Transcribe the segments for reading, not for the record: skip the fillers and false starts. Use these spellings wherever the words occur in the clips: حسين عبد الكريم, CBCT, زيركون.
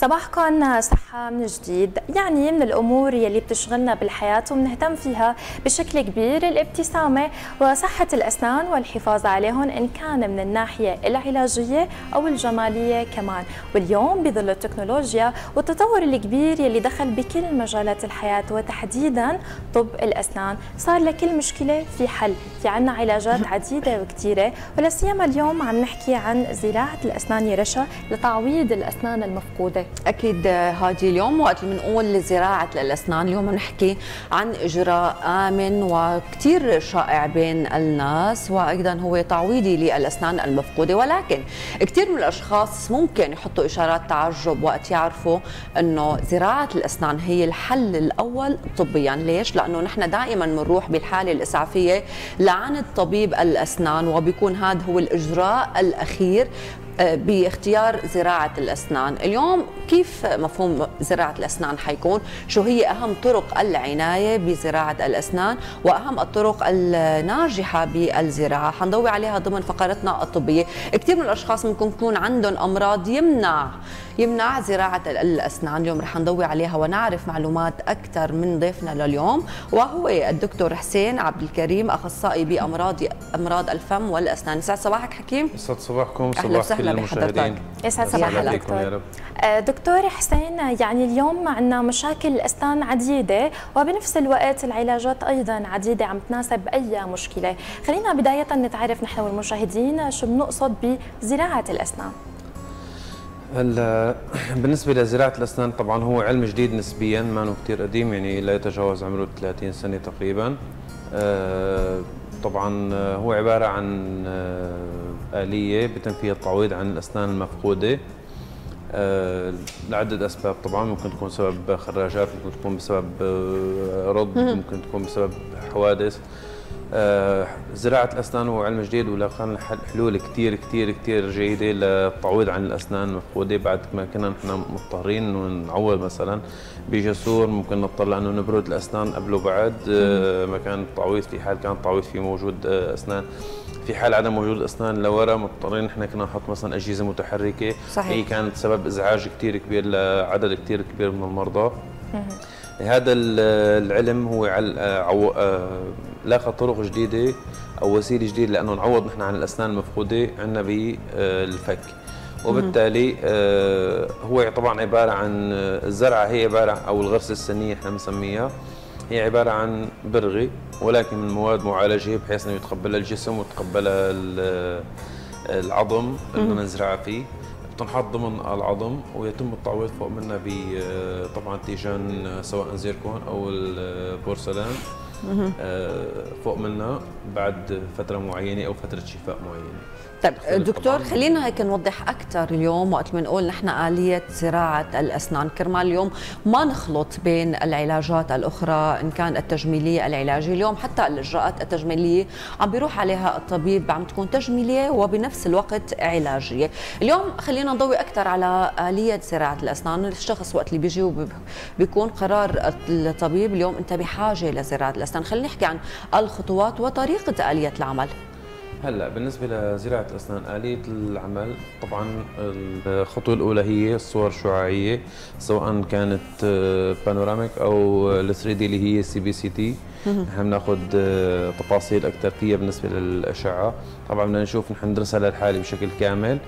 صباحكم صحة من جديد. يعني من الأمور يلي بتشغلنا بالحياة وبنهتم فيها بشكل كبير الابتسامة وصحة الأسنان والحفاظ عليهم إن كان من الناحية العلاجية أو الجمالية كمان. واليوم بظل التكنولوجيا والتطور الكبير يلي دخل بكل مجالات الحياة وتحديدا طب الأسنان، صار لكل مشكلة في حل، في عنا علاجات عديدة وكثيرة، ولا سيما اليوم عم نحكي عن زراعة الأسنان يا رشا لتعويض الأسنان المفقودة. أكيد هاجي اليوم وقت بنقول زراعة الأسنان، اليوم بنحكي عن إجراء آمن وكثير شائع بين الناس، وأيضا هو تعويضي للأسنان المفقودة، ولكن كثير من الأشخاص ممكن يحطوا إشارات تعجب وقت يعرفوا إنه زراعة الأسنان هي الحل الأول طبيا. ليش؟ لأنه نحن دائما بنروح بالحالة الإسعافية لعند الطبيب الأسنان، وبيكون هذا هو الإجراء الأخير باختيار زراعة الأسنان. اليوم كيف مفهوم زراعة الأسنان حيكون؟ شو هي أهم طرق العناية بزراعة الأسنان وأهم الطرق الناجحة بالزراعة؟ حنضوي عليها ضمن فقرتنا الطبية. كثير من الأشخاص ممكن يكون عندهم أمراض يمنع زراعة الأسنان، اليوم رح نضوي عليها ونعرف معلومات أكثر من ضيفنا لليوم وهو الدكتور حسين عبد الكريم، أخصائي بأمراض الفم والأسنان. يسعد صباحك حكيم. يسعد صباحكم. صباح المشاهدين. يسعد صباحك دكتور. دكتور حسين، يعني اليوم عندنا مشاكل الأسنان عديدة وبنفس الوقت العلاجات أيضا عديدة عم تناسب أي مشكلة. خلينا بداية نتعرف نحن والمشاهدين شو بنقصد بزراعة الأسنان. بالنسبة لزراعة الأسنان طبعا هو علم جديد نسبيا، ما هو كثير قديم، يعني لا يتجاوز عمره 30 سنة تقريبا. طبعا هو عبارة عن آلية بتم فيها التعويض عن الأسنان المفقودة لعدة أسباب. طبعا ممكن تكون بسبب خراجات، ممكن تكون بسبب رض، ممكن تكون بسبب حوادث. زراعة الأسنان هو علم جديد ولقينا حلول كثير جيدة للتعويض عن الأسنان المفقودة. بعد ما كنا نحن مضطرين ونعوض مثلا بجسور، ممكن نضطر لأنه نبرد الأسنان قبل وبعد مكان التعويض، في حال كان التعويض في موجود أسنان، في حال عدم وجود أسنان لورا مضطرين نحن كنا نحط مثلا أجهزة متحركة. صحيح. هي كانت سبب إزعاج كثير كبير لعدد كثير كبير من المرضى. هذا العلم هو لاقى طرق جديده او وسيله جديده لانه نعوض نحن عن الاسنان المفقوده عندنا بالفك، وبالتالي هو طبعا عباره عن الزرعه، هي عباره او الغرسه السنيه احنا بنسميها، هي عباره عن برغي ولكن من مواد معالجه بحيث انه يتقبلها الجسم ويتقبلها العظم اللي نزرعها فيه، تنحط ضمن العظم ويتم التعويض فوق منها طبعا تيجان سواء زيركون او البورسلان فوق منها بعد فتره معينه او فتره شفاء معينه. طيب دكتور، خلينا هيك نوضح اكثر اليوم وقت بنقول نحن آلية زراعة الأسنان، كرمال اليوم ما نخلط بين العلاجات الأخرى إن كان التجميلية العلاجية. اليوم حتى الإجراءات التجميلية عم بيروح عليها الطبيب، عم تكون تجميلية وبنفس الوقت علاجية. اليوم خلينا نضوي اكثر على آلية زراعة الأسنان. الشخص وقت اللي بيجي وبيكون قرار الطبيب اليوم أنت بحاجة لزراعة الأسنان، خلينا نحكي عن الخطوات وطريقة آلية العمل. هلا بالنسبة لزراعة الأسنان آلية العمل، طبعا الخطوة الأولى هي الصور الشعاعية سواء كانت بانوراميك أو 3 دي اللي هي CBCT. نحن بناخذ تفاصيل أكثر فيها بالنسبة للأشعة، طبعا بدنا نشوف نحن ندرسها للحالة بشكل كامل.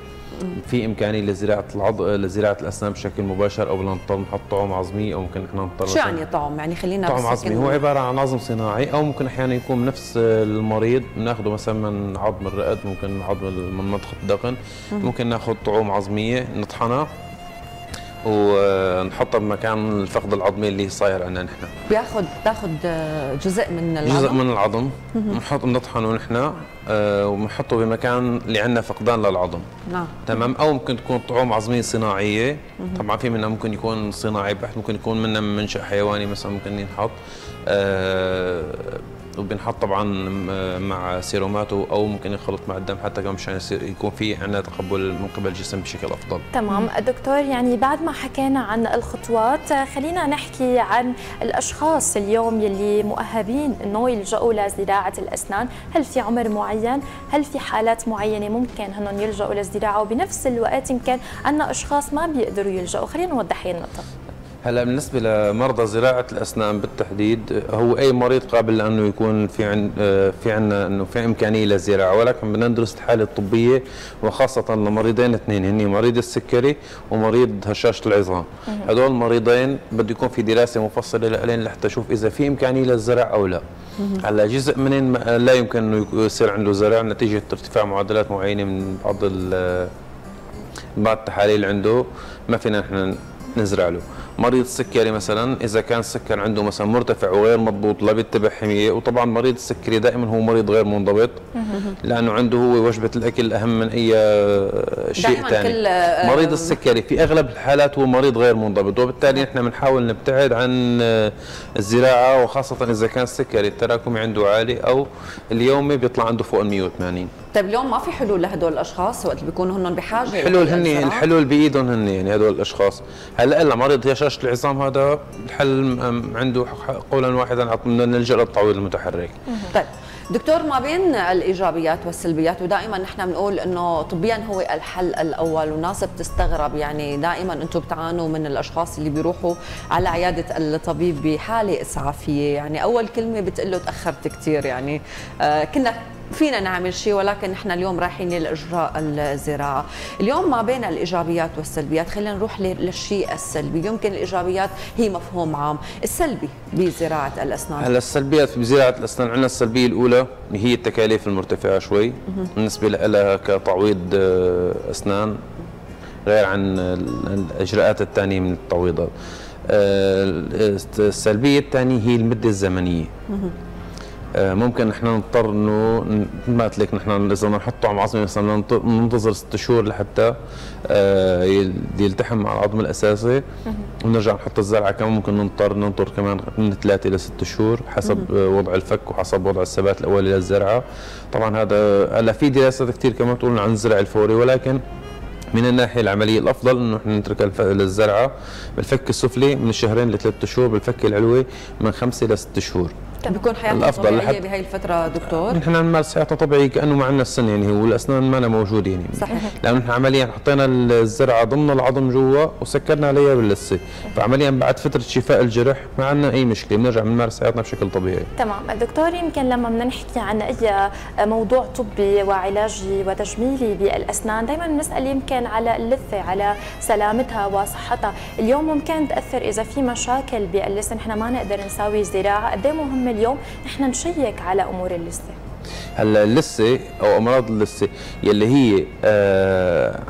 في إمكانية لزراعة الأسنان بشكل مباشر أو نضطر نحط طعم عظمي، أو ممكن نحن نضطر. شو يعني طعم؟ يعني خلينا طعم عظمي هو عبارة عن عظم صناعي، أو ممكن أحيانا يكون نفس المريض بناخده مثلا من عظم الرئة، ممكن من عظم منطقة الدقن، ممكن ناخذ طعوم عظمية نطحنها ونحطها بمكان الفقد العظمي اللي صاير عندنا نحن. تاخذ جزء من العظم، بنحط بنطحنه نحن وبنحطه بمكان اللي عندنا فقدان للعظم. نعم تمام. او ممكن تكون طعوم عظميه صناعيه، طبعا في منها ممكن يكون صناعي بحت، ممكن يكون منها منشأ حيواني مثلا ممكن ينحط. وبنحط طبعا مع سيروماته او ممكن يخلط مع الدم حتى كمان مشان يكون في عندنا تقبل من قبل الجسم بشكل افضل. تمام دكتور، يعني بعد ما حكينا عن الخطوات خلينا نحكي عن الاشخاص اليوم يلي مؤهبين انه يلجؤوا لزراعه الاسنان، هل في عمر معين؟ هل في حالات معينه ممكن هنن يلجؤوا للزراعه؟ وبنفس الوقت يمكن عندنا اشخاص ما بيقدروا يلجؤوا، خلينا نوضح هي النقطه. هلا بالنسبه لمرضى زراعه الاسنان بالتحديد، هو اي مريض قابل لانه يكون في عندنا انه في امكانيه للزراعه، ولكن بدنا ندرس الحاله الطبيه وخاصه لمريضين اثنين، هن مريض السكري ومريض هشاشه العظام. هذول مريضين بده يكون في دراسه مفصله لهم لحتى اشوف اذا في امكانيه للزرع او لا. هلا جزء منهم لا يمكن انه يصير عنده زرع نتيجه ارتفاع معدلات معينه من بعض التحاليل عنده، ما فينا نحن نزرع له. مريض السكري مثلا اذا كان السكر عنده مثلا مرتفع وغير مضبوط لا بيتبع حميه، وطبعا مريض السكري دائما هو مريض غير منضبط لانه عنده هو وجبه الاكل اهم من اي شيء ثاني. مريض السكري في اغلب الحالات هو مريض غير منضبط، وبالتالي نحن بنحاول نبتعد عن الزراعه، وخاصه اذا كان السكري التراكمي عنده عالي او اليومي بيطلع عنده فوق ال 180. طيب اليوم ما في حلول لهدول الاشخاص وقت بيكونوا هن بحاجه؟ الحلول هن الحلول بايدهم هن، يعني هدول الاشخاص. هلا مريض هشاشه العظام هذا الحل عنده قولا واحدا، بدنا نلجا للتعويض المتحرك. طيب دكتور، ما بين الايجابيات والسلبيات، ودائما نحن بنقول انه طبيا هو الحل الاول، وناس بتستغرب، يعني دائما انتم بتعانوا من الاشخاص اللي بيروحوا على عياده الطبيب بحاله اسعافيه، يعني اول كلمه بتقول له تاخرت كثير، يعني كنا فينا نعمل شيء ولكن نحن اليوم رايحين لاجراء الزراعه. اليوم ما بين الايجابيات والسلبيات، خلينا نروح للشيء السلبي. يمكن الايجابيات هي مفهوم عام، السلبي بزراعه الاسنان. هلا السلبيات بزراعه الاسنان، عندنا السلبيه الاولى هي التكاليف المرتفعه شوي بالنسبه لها كتعويض اسنان، غير عن الاجراءات الثانيه من التعويضات. السلبيه الثانيه هي المده الزمنيه. ممكن نحن نضطر انه مثل هيك نحن اذا بدنا نحطه على عظمه مثلا ننتظر 6 شهور لحتى يلتحم مع العظم الاساسي، ونرجع نحط الزرعه، كمان ممكن ننطر كمان من 3 إلى 6 شهور حسب وضع الفك وحسب وضع الثبات الاولي للزرعه. طبعا هذا هلا في دراسات كثير كمان بتقول عن الزرع الفوري، ولكن من الناحيه العمليه الافضل انه احنا نترك الزرعه بالفك السفلي من 2 إلى 3 شهور، بالفك العلوي من 5 إلى 6 شهور. بيكون حياتنا طبيعيه بهي الفتره دكتور؟ نحن بنمارس حياتنا طبيعيه كانه ما عندنا السن، يعني هو الاسنان ما لنا موجوده، يعني صحيح، لانه نحن عمليا حطينا الزرعه ضمن العظم جوا وسكرنا عليها باللثه، فعمليا بعد فتره شفاء الجرح ما عندنا اي مشكله، بنرجع بنمارس حياتنا بشكل طبيعي. تمام دكتور، يمكن لما بدنا نحكي عن اي موضوع طبي وعلاجي وتجميلي بالاسنان دائما بنسال يمكن على اللثه، على سلامتها وصحتها. اليوم ممكن تاثر اذا في مشاكل باللسان، نحن ما نقدر نساوي زراعه، قد ايه مهم اليوم نحن نشيك على امور اللثه؟ هلا اللثه او امراض اللثه يلي هي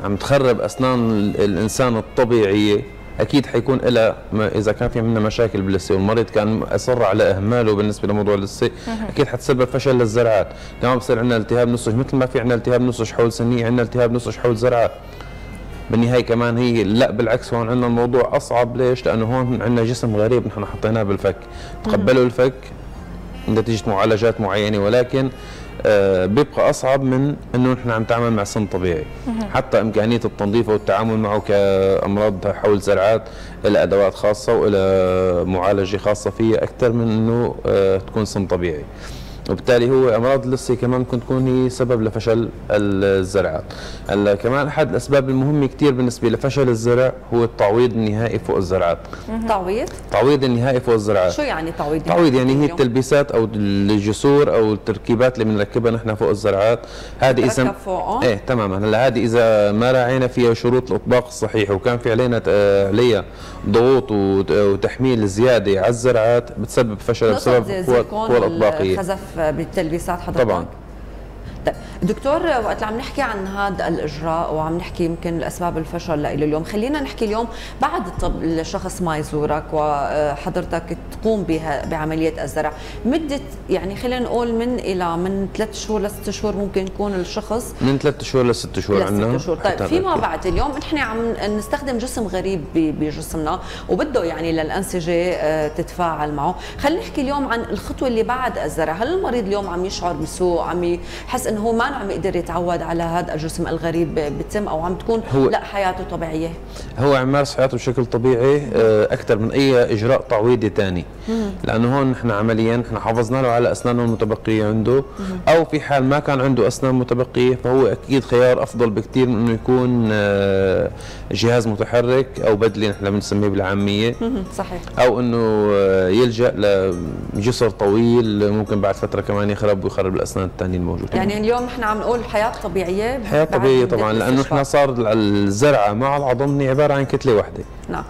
عم تخرب اسنان الانسان الطبيعيه، اكيد حيكون لها اذا كان في عندنا مشاكل باللثه والمريض كان اصر على اهماله بالنسبه لموضوع اللثه، اكيد حتسبب فشل للزرعات، كمان بصير عندنا التهاب نسج، مثل ما في عندنا التهاب نسج حول سنيه، عندنا التهاب نسج حول زرعات. بالنهايه كمان هي لا بالعكس، هون عندنا الموضوع اصعب، ليش؟ لانه هون عندنا جسم غريب نحن حطيناه بالفك، تقبلوا الفك نتيجه معالجات معينه، ولكن بيبقى اصعب من انه نحن عم نتعامل مع سن طبيعي. حتى امكانيه التنظيف والتعامل معه كامراض حول زرعات الى ادوات خاصه والى معالجه خاصه فيها اكثر من انه تكون سن طبيعي. وبالتالي هو امراض اللثه كمان ممكن تكون هي سبب لفشل الزرعات. هلا كمان احد الاسباب المهمه كثير بالنسبه لفشل الزرع هو التعويض النهائي فوق الزرعات. تعويض النهائي فوق الزرعات. شو يعني تعويض؟ تعويض يعني هي التلبيسات او الجسور او التركيبات اللي بنركبها نحن فوق الزرعات، هذه اذا ايه تماما. هلا هذه اذا ما راعينا فيها شروط الاطباق الصحيح وكان في عليها ضغوط وتحميل زياده على الزرعات بتسبب فشل بسبب القوى الاطباقيه. بالتلبيسات حضرتك طبعا طيب دكتور، وقت عم نحكي عن هذا الاجراء وعم نحكي يمكن الاسباب الفشل لإله اليوم، خلينا نحكي اليوم بعد الشخص ما يزورك وحضرتك تقوم بعمليه الزرع، مده يعني خلينا نقول من 3 شهور ل 6 شهور ممكن يكون الشخص، من 3 شهور ل 6 شهور عندنا. طيب فيما بعد اليوم نحن عم نستخدم جسم غريب بجسمنا وبده يعني للانسجه تتفاعل معه، خلينا نحكي اليوم عن الخطوه اللي بعد الزرع، هل المريض اليوم عم يشعر بسوء، عم يحس انه هو ما عم يقدر يتعود على هذا الجسم الغريب بالتم، او عم تكون لا حياته طبيعيه؟ هو عم يمارس حياته بشكل طبيعي اكثر من اي اجراء تعويضي ثاني، لانه هون نحن عمليا نحن حافظنا له على اسنانه المتبقيه عنده، او في حال ما كان عنده اسنان متبقيه فهو اكيد خيار افضل بكثير من انه يكون جهاز متحرك او بدله نحن بنسميه بالعاميه، صحيح، او انه يلجا لجسر طويل ممكن بعد فتره كمان يخرب ويخرب الاسنان الثانيه الموجوده. يعني اليوم نحن عم نقول حياه طبيعيه، حياه طبيعيه طبعا، لانه نحن صار الزرعه مع العظمني عباره عن كتله واحده. نعم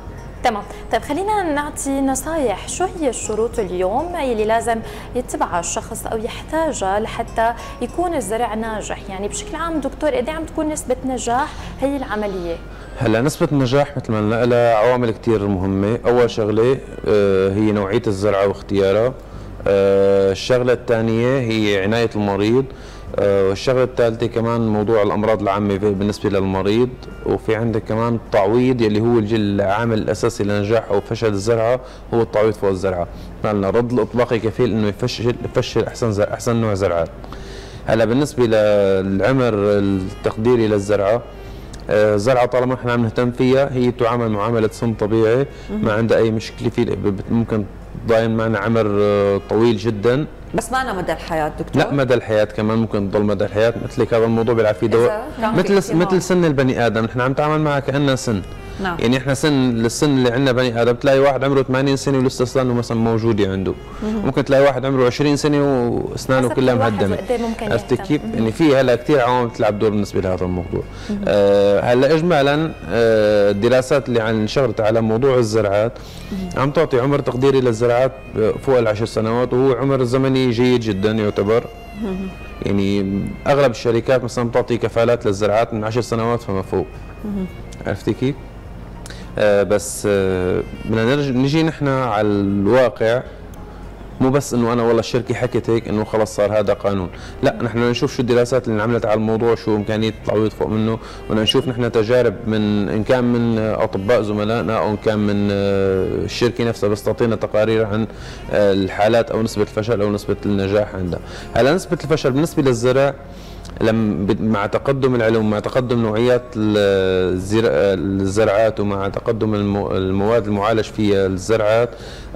تمام. طيب خلينا نعطي نصايح، شو هي الشروط اليوم اللي لازم يتبعها الشخص او يحتاجها لحتى يكون الزرع ناجح؟ يعني بشكل عام دكتور قد ايه عم تكون نسبة نجاح هي العملية؟ هلا نسبة النجاح مثل ما قلنا لها عوامل كثير مهمة، أول شغلة هي نوعية الزرعة واختيارها، الشغلة الثانية هي عناية المريض، والشغله الثالثه كمان موضوع الامراض العامه بالنسبه للمريض، وفي عندك كمان التعويض يلي هو العامل الاساسي لنجاح او فشل الزرعه هو التعويض فوق الزرعه، لان الرد الاطلاقي كفيل انه يفشل احسن نوع زرعات. هلا بالنسبه للعمر التقديري للزرعه، الزرعه طالما نحن عم نهتم فيها هي تعامل معامله سن طبيعي، ما عندها اي مشكله، في ممكن ضاين معنا عمر طويل جدا بس ما أنا مدى الحياة دكتور. لا مدى الحياة كمان ممكن تضل مدى الحياة، مثلك هذا الموضوع بيلعب فيه دور مثل سن البني آدم، نحن عم نتعامل معها كأنها سن. نعم. يعني احنا السن اللي عندنا بني آدم بتلاقي واحد عمره 80 سنة ولسه أسنانه مثلا موجودة عنده، ممكن تلاقي واحد عمره 20 سنة وأسنانه كلها مهدمة. عرفتي كيف؟ يعني في هلا كثير عوامل بتلعب دور بالنسبة لهذا الموضوع. هلا إجمالا الدراسات اللي عن شغلت على موضوع الزرعات عم تعطي عمر تقديري للزرعات فوق العشر سنوات، وهو عمر زمني جيد جدا يعتبر. يعني أغلب الشركات مثلا بتعطي كفالات للزرعات من 10 سنوات فما فوق. عرفتي كيف؟ بس بدنا نجي نحن على الواقع، مو بس انه انا والله الشركه حكت هيك انه خلص صار هذا قانون، لا نحن بدنا نشوف شو الدراسات اللي انعملت على الموضوع، شو امكانيه التعويض فوق منه، بدنا نشوف نحن تجارب من ان كان من اطباء زملائنا او ان كان من الشركه نفسها، بس تعطينا تقارير عن الحالات او نسبه الفشل او نسبه النجاح عندها. هلا نسبه الفشل بالنسبه للزرع مع تقدم العلوم، مع تقدم نوعيات الزرعات، ومع تقدم المواد المعالج فيها الزرعات،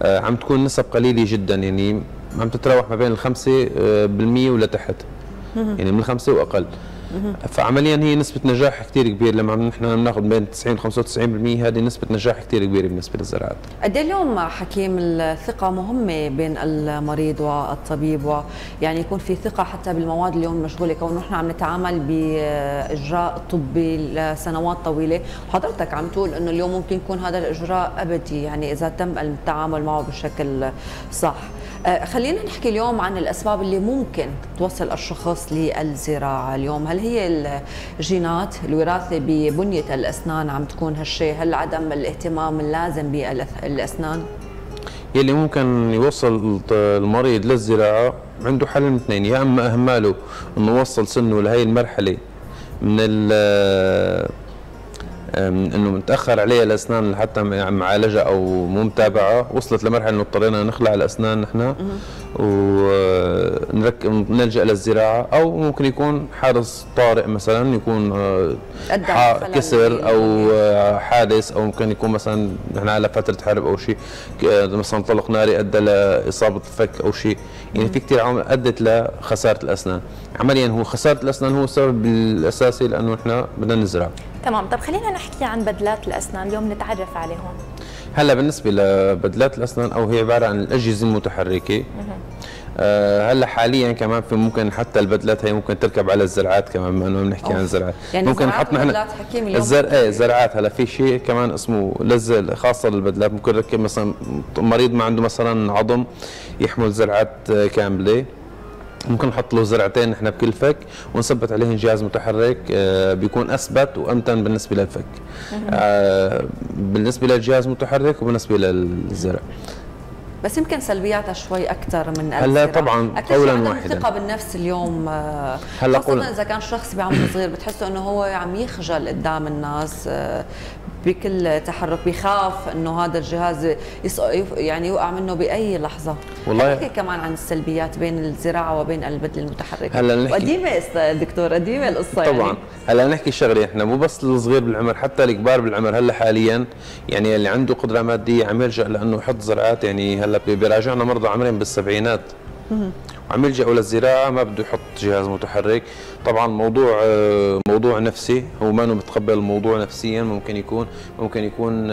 عم تكون نسب قليله جدا، يعني عم تتراوح ما بين ال 5% ولتحت، يعني من 5 واقل. فعمليا هي نسبه نجاح كثير كبير، لما نحن بناخذ بين 90 و 95% هذه نسبه نجاح كثير كبيره بالنسبه للزراعات. قد ايه اليوم حكيم الثقه مهمه بين المريض والطبيب، ويعني يكون في ثقه حتى بالمواد اليوم المشغوله، كونه نحن عم نتعامل باجراء طبي لسنوات طويله، وحضرتك عم تقول انه اليوم ممكن يكون هذا الاجراء ابدي يعني اذا تم التعامل معه بشكل صح. خلينا نحكي اليوم عن الاسباب اللي ممكن توصل الشخص للزراعه اليوم، هل هي الجينات، الوراثه ببنيه الاسنان عم تكون هالشيء، هل عدم الاهتمام اللازم بالاسنان؟ يلي ممكن يوصل المريض للزراعه عنده حل من اثنين، يا اما اهماله انه وصل سنه لهي المرحله من انه متاخر عليها الاسنان حتى معالجه او مو متابعه، وصلت لمرحله انه اضطرينا نخلع الاسنان نحن ونلجا للزراعه، او ممكن يكون حادث طارئ مثلا، يكون كسر او حادث، او ممكن يكون مثلا نحن على فتره حرب او شيء، مثلا طلق ناري ادى لاصابه الفك او شيء، يعني في كثير عوامل ادت لخساره الاسنان. عمليا هو خساره الاسنان هو السبب الاساسي لانه نحن بدنا نزرع. تمام. طب خلينا نحكي عن بدلات الاسنان اليوم، نتعرف عليهم. هلا بالنسبه لبدلات الاسنان او هي عباره عن الاجهزه المتحركه. هلا حاليا كمان في ممكن حتى البدلات هي ممكن تركب على الزرعات كمان، بما انه بنحكي عن الزرعات، يعني ممكن نحط نحن الزرعات. هلا في شيء كمان اسمه لزل خاصه للبدلات، ممكن نركب مثلا مريض ما عنده مثلا عظم يحمل زرعات كامله، ممكن نحط له زرعتين نحن بكل فك ونثبت عليهم جهاز متحرك بيكون اثبت وامتن بالنسبه للفك. بالنسبه للجهاز المتحرك وبالنسبه للزرع. بس يمكن سلبياتها شوي اكثر من هلا طبعا قولا واحدا. الثقه بالنفس اليوم هلا خاصه اذا كان شخص بعمر صغير بتحسه انه هو عم يخجل قدام الناس بكل تحرك، بخاف انه هذا الجهاز يعني يوقع منه باي لحظه. والله نحكي كمان عن السلبيات بين الزراعه وبين البدله المتحركه. هلا نحكي قديمه دكتور، قديمه القصه طبعا يعني. هلا نحكي شغله، احنا مو بس الصغير بالعمر، حتى الكبار بالعمر هلا حاليا يعني اللي عنده قدره ماديه عم يلجا لانه يحط زراعات. يعني هلا بيراجعنا مرضى عمرهم بالسبعينات عم يلجأوا للزراعه، ما بده يحط جهاز متحرك. طبعا موضوع نفسي، هو ما انه متقبل الموضوع نفسيا. ممكن يكون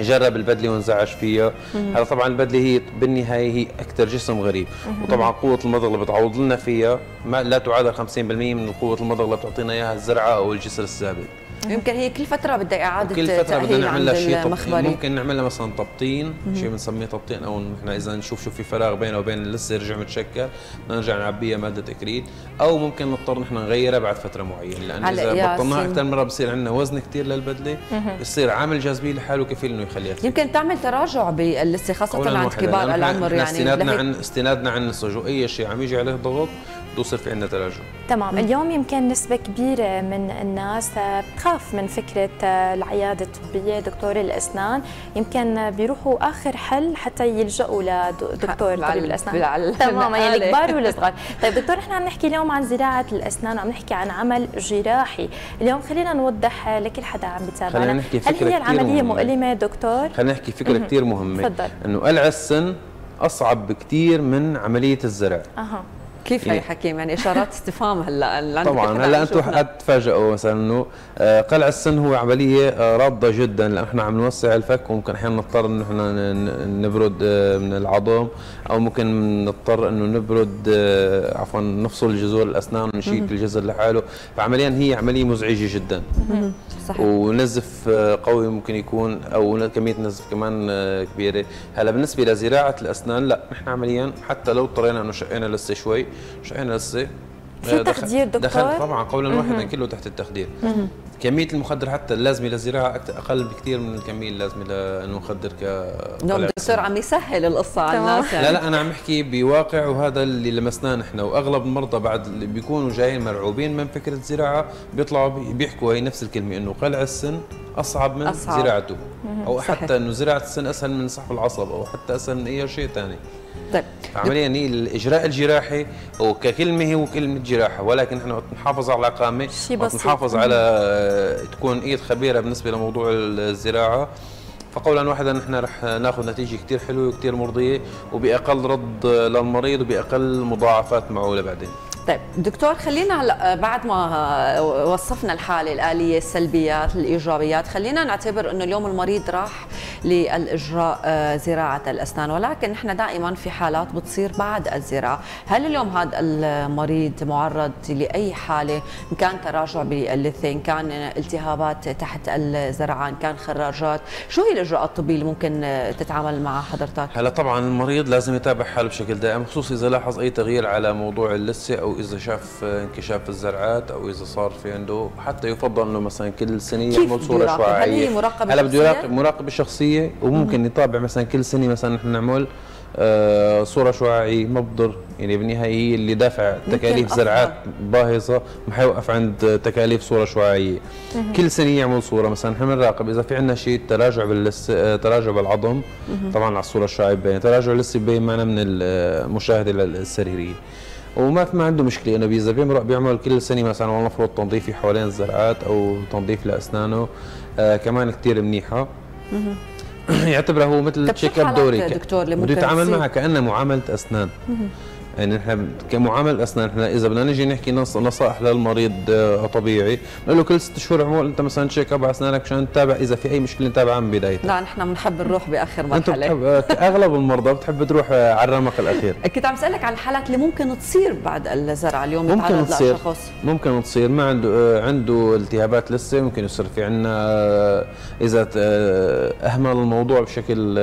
جرب البدله وانزعج فيها. هذا طبعا البدله هي بالنهايه هي اكثر جسم غريب، وطبعا قوه المضغ اللي بتعوض لنا فيها ما لا تعادل 50% من قوه المضغ اللي بتعطينا اياها الزرعه او الجسر السابق. يمكن هي كل فتره بدها اعاده تاهيل. كل فتره بدنا نعمل لها شيء، ممكن نعمل لها مثلا تبطين، شيء بنسميه تبطين، او نحن اذا نشوف شو في فراغ بينه وبين لسه يرجع متشكل نرجع نعبيها ماده اكريل، او ممكن نضطر نحن نغيرها بعد فتره معينه، لانه اذا بطلناها اكثر مره بصير عندنا وزن كثير للبدله، بصير عامل جاذبيه لحاله كفيل انه يخليها فيه. يمكن تعمل تراجع باللسه خاصه عند كبار العمر. يعني استنادنا عن السجوئيه شيء عم يجي عليه ضغط، بصير في عندنا تراجع. تمام، اليوم يمكن نسبه كبيره من الناس بتخاف من فكره العياده الطبيه، دكتور الاسنان، يمكن بيروحوا اخر حل حتى يلجؤوا لدكتور طبيب الاسنان. تماما، يعني الكبار والصغار. طيب دكتور، احنا عم نحكي اليوم عن زراعه الاسنان وعم نحكي عن عمل جراحي، اليوم خلينا نوضح لكل حدا عم بيتابعنا هل هي العمليه مؤلمه دكتور؟ خلينا نحكي فكره كثير مهمه، انه قلع السن اصعب بكثير من عمليه الزرع. كيف هي حكيم؟ يعني اشارات استفهام هلا. طبعا هلا انتم حد تفاجئوا مثلا انه قلع السن هو عمليه رادة جدا، لانه احنا عم نوسع الفك، وممكن احيانا نضطر انه احنا نبرد من العظم، او ممكن نضطر انه نبرد عفوا نفصل جذور الاسنان ونشيل الجذر لحاله، فعمليا هي عمليه مزعجه جدا. صحيح. ونزف قوي ممكن يكون، او كميه نزف كمان كبيره. هلا بالنسبه لزراعه الاسنان لا، نحن عمليا حتى لو اضطرينا انه شقينا لسه شوي شقينا لسه في تخدير دكتور؟ دخل طبعا قولا واحدا كله تحت التخدير. كميه المخدر حتى اللازمه للزراعه اقل بكثير من الكميه اللازمه للمخدر دكتور عم يسهل القصه على الناس يعني. لا انا عم احكي بواقع، وهذا اللي لمسناه نحن، واغلب المرضى بعد اللي بيكونوا جايين مرعوبين من فكره الزراعه بيطلعوا بيحكوا هي نفس الكلمه، انه قلع السن اصعب من زراعته، او حتى انه زراعه السن اسهل من سحب العصب، او حتى اسهل من اي شيء ثاني. طيب عمليا هي الاجراء الجراحي وككلمه هي وكلمه جراحه، ولكن احنا نحافظ على العقامه، نحافظ على تكون ايد خبيره بالنسبه لموضوع الزراعه. فقولا واحدا نحن رح ناخذ نتيجه كثير حلوه وكثير مرضيه، وباقل رد للمريض وباقل مضاعفات معه لبعدين. طيب دكتور، خلينا هلا بعد ما وصفنا الحاله الاليه، السلبيات، الايجابيات، خلينا نعتبر انه اليوم المريض راح للاجراء زراعه الاسنان، ولكن نحن دائما في حالات بتصير بعد الزراعه، هل اليوم هذا المريض معرض لاي حاله، ان كان تراجع باللثه، ان كان التهابات تحت الزرعان، كان خراجات، شو هي الاجراءات الطبيه اللي ممكن تتعامل مع حضرتك؟ هلا طبعا المريض لازم يتابع حاله بشكل دائم، خصوصا اذا لاحظ اي تغيير على موضوع اللثه، او إذا شاف انكشاف الزرعات، أو إذا صار في عنده، حتى يفضل إنه مثلا كل سنة يعمل صورة شعاعية. هل هي مراقبة شخصية؟ هلا بده يراقب مراقبة شخصية، وممكن يتابع مثلا كل سنة، مثلا نحن نعمل صورة شعاعية، ما بضر يعني بالنهاية، اللي دافع تكاليف زرعات باهظة ما حيوقف عند تكاليف صورة شعاعية. كل سنة يعمل صورة، مثلا نحن بنراقب إذا في عندنا شيء تراجع تراجع بالعظم، طبعا على الصورة الشعاعية بين تراجع لسه بين معنا من المشاهدة السريرية. وما عنده مشكله انه اذا بيعمل كل سنه مثلا ولنفرض تنظيف حوالين الزرعات، او تنظيف لاسنانه، كمان كثير منيحه. يعتبره هو مثل تشيك اب دوري، بده يتعامل معها كانه معامله اسنان. يعني نحن كمعامل اسنان احنا اذا بدنا نجي نحكي نصائح للمريض طبيعي بنقول له كل 6 شهور اعمل انت مثلا تشيك اب على اسنانك عشان نتابع اذا في اي مشكله نتابعها من بدايتها. لا نحن بنحب نروح باخر مرحله. اغلب المرضى بتحب تروح على الرمق الاخير. كنت عم اسالك على الحالات اللي ممكن تصير بعد الزرعه اليوم بتعرض لاشخاص ممكن تصير ما عنده التهابات لسه، ممكن يصير في عندنا اذا اهمل الموضوع بشكل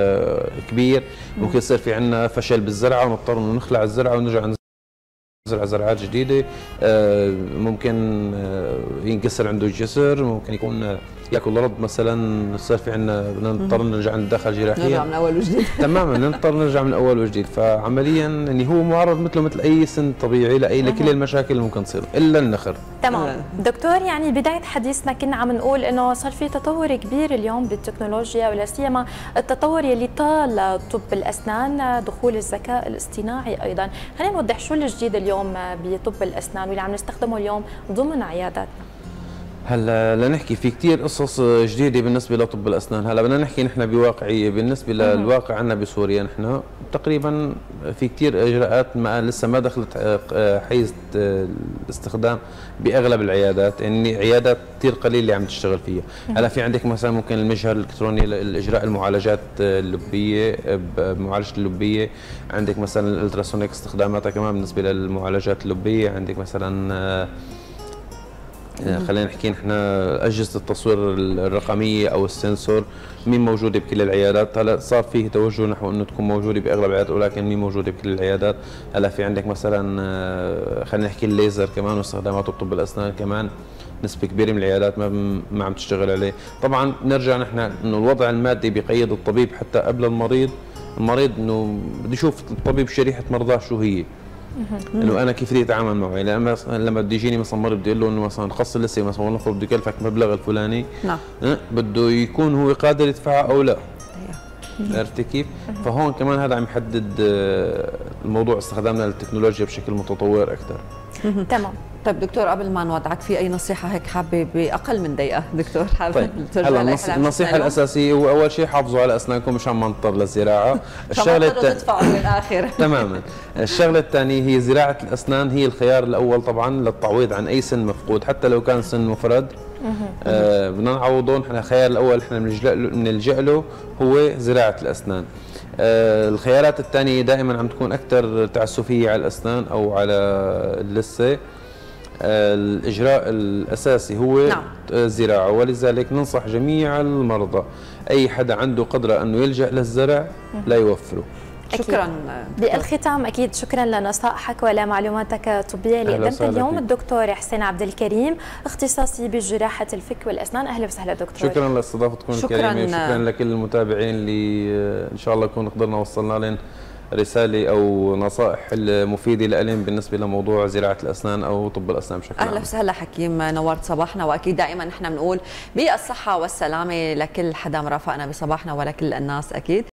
كبير ممكن يصير في عندنا فشل بالزرعه ونضطر نخلع الزرعه ونرجع نزرع زرعات جديده، ممكن ينكسر عنده الجسر، ممكن يكون ياكل رب مثلا، يصير في عندنا بدنا نضطر نرجع عند الداخل الجراحيه نرجع من اول وجديد تماما نضطر نرجع من اول وجديد. فعمليا يعني هو معرض مثله مثل اي سن طبيعي لاي لكل المشاكل اللي ممكن تصير الا النخر. تمام دكتور، يعني بدايه حديثنا كنا عم نقول انه صار في تطور كبير اليوم بالتكنولوجيا ولا سيما التطور يلي طال طب الاسنان، دخول الذكاء الاصطناعي ايضا. خلينا نوضح شو الجديد اليوم بطب الاسنان واللي عم نستخدمه اليوم ضمن عياداتنا. هلا لنحكي في كثير قصص جديده بالنسبه لطب الاسنان. هلا بدنا نحكي نحن بواقعيه بالنسبه للواقع عندنا بسوريا، نحن تقريبا في كثير اجراءات ما لسه ما دخلت حيز الاستخدام باغلب العيادات، يعني عيادات كثير قليله اللي عم تشتغل فيها. هلا في عندك مثلا ممكن المجهر الالكتروني لاجراء المعالجات اللبيه بمعالجه اللبيه، عندك مثلا الالتراسونيك استخداماتها كمان بالنسبه للمعالجات اللبيه، عندك مثلا خلينا نحكي نحن اجهزه التصوير الرقميه او السنسور مين موجوده بكل العيادات. هلا صار فيه توجه نحو انه تكون موجوده باغلب العيادات ولكن مين موجوده بكل العيادات. هلا في عندك مثلا خلينا نحكي الليزر كمان واستخداماته بطب الاسنان كمان نسبه كبيره من العيادات ما عم تشتغل عليه. طبعا نرجع نحن انه الوضع المادي بقيد الطبيب حتى قبل المريض انه بده يشوف الطبيب شريحه مرضاه شو هي انه انا كيف بدي اتعامل معه. يعني لما بده يجيني مثلا مريض بدي اقول له انه مثلا خص اللثه مثلا والله بده يكلفك مبلغ الفلاني، نعم بده يكون هو قادر يدفعه او لا، عرفتي كيف؟ فهون كمان هذا عم يحدد الموضوع استخدامنا للتكنولوجيا بشكل متطور اكثر. تمام. طيب دكتور قبل ما نودعك في اي نصيحه هيك حابه باقل من دقيقه دكتور حابب ترجع؟ طيب النصيحه الاساسيه هو اول شيء حافظوا على اسنانكم مشان ما نضطر للزراعه. الشغله تدفعوا بالاخر تماما. الشغله الثانيه هي زراعه الاسنان هي الخيار الاول طبعا للتعويض عن اي سن مفقود حتى لو كان سن مفرد. بدنا نعوضه، نحن الخيار الاول احنا بنلجا له هو زراعه الاسنان. الخيارات الثانيه دائما عم تكون اكثر تعسفيه على الاسنان او على اللثه. الاجراء الاساسي هو الزراعه، ولذلك ننصح جميع المرضى اي حدا عنده قدره انه يلجا للزرع لا يوفره. شكرا. بالختام اكيد شكرا لنصائحك ولمعلوماتك الطبيه اللي قدمتها اليوم الدكتور حسين عبد الكريم اختصاصي بجراحه الفك والاسنان. اهلا وسهلا دكتور. شكرا لاستضافتكم الكريمه وشكرا لكل المتابعين اللي ان شاء الله نكون قدرنا وصلنا لهم رسالة أو نصائح مفيدة لألهم بالنسبة لموضوع زراعة الأسنان أو طب الأسنان بشكل عام. أهلا وسهلا حكيم، نورت صباحنا. وأكيد دائما نحن بنقول بالصحة والسلامة لكل حدا مرافقنا بصباحنا ولكل الناس أكيد.